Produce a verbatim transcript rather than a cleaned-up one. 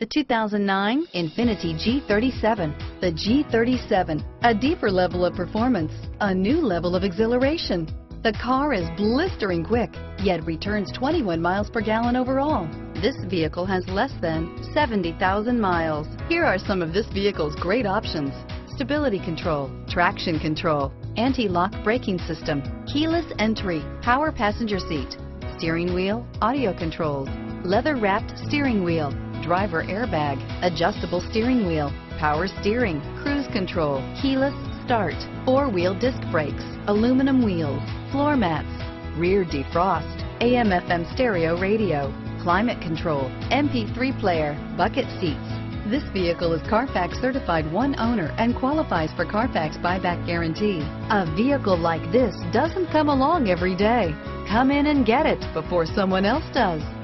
The two thousand nine Infiniti G thirty-seven. The G thirty-seven, a deeper level of performance, a new level of exhilaration. The car is blistering quick, yet returns twenty-one miles per gallon overall. This vehicle has less than seventy thousand miles. Here are some of this vehicle's great options: stability control, traction control, anti-lock braking system, keyless entry, power passenger seat, steering wheel audio controls, leather-wrapped steering wheel, driver airbag, adjustable steering wheel, power steering, cruise control, keyless start, four-wheel disc brakes, aluminum wheels, floor mats, rear defrost, A M F M stereo radio, climate control, M P three player, bucket seats. This vehicle is Carfax certified one owner and qualifies for Carfax buyback guarantee. A vehicle like this doesn't come along every day. Come in and get it before someone else does.